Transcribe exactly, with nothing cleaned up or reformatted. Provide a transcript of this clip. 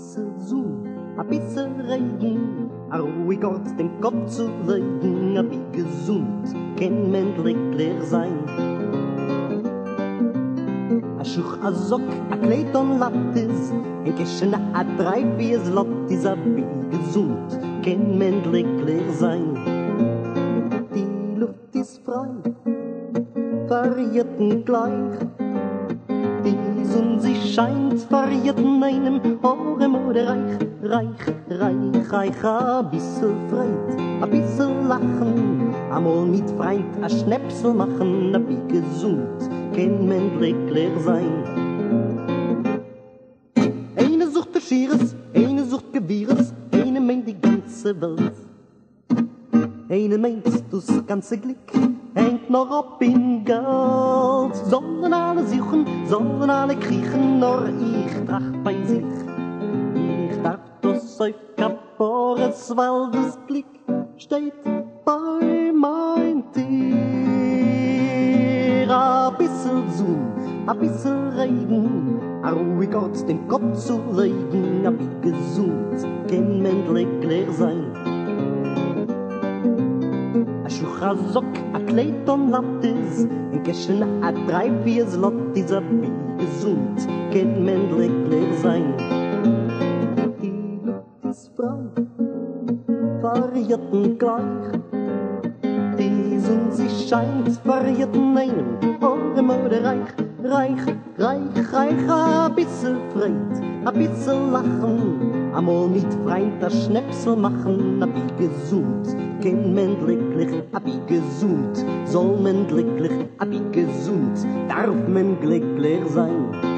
pizza azul, a pizza regen. Ruhigort den Kopf zu legen, aber wie gesund kann männlich leer sein. A Schuch, a Sock, a Kleid und Lattis, ein Käschen, a Drei, wie es Lottis, aber wie gesund kann männlich leer sein. Die Luft ist frei, variierten gleich. Die Sonne, sie scheint, variierten einem Horem oder Reich. Reich, reich, reich, a bissel Freit, a bissel Lachen, amol mit Freund a Schnäpsel machen, a wie gesund kann männlich leer sein. Eine sucht der Schieres, eine sucht Gewirres, eine meint die ganze Welt. Eine meint das ganze Glück, hängt noch ab in Geld. Sollen alle suchen, sollen alle kriechen, nur ich tracht bei sich. Auf Kapores, weil das Glück steht bei mein Tier. A bissel Sonn, a bissel Regen, a ruhig Ort den Kopf zu legen, a wie gesund kann männlich leer sein. A Schuch, a Sock, a Kleid und Lattis, ein Käschchen, a Drei, vier Zlottis, a wie gesund kann männlich leer sein. Variierten gleich, die Sonne, sie scheint, variierten einem, Horem oder Reich, Reich, Reich, Reich, a bissel Freit, a bissel Lachen, amol mit Freund a Schnäpsel machen, a wie gesund kann männlich leer, a wie gesund soll man glücklich, a wie gesund darf man glücklich leer sein.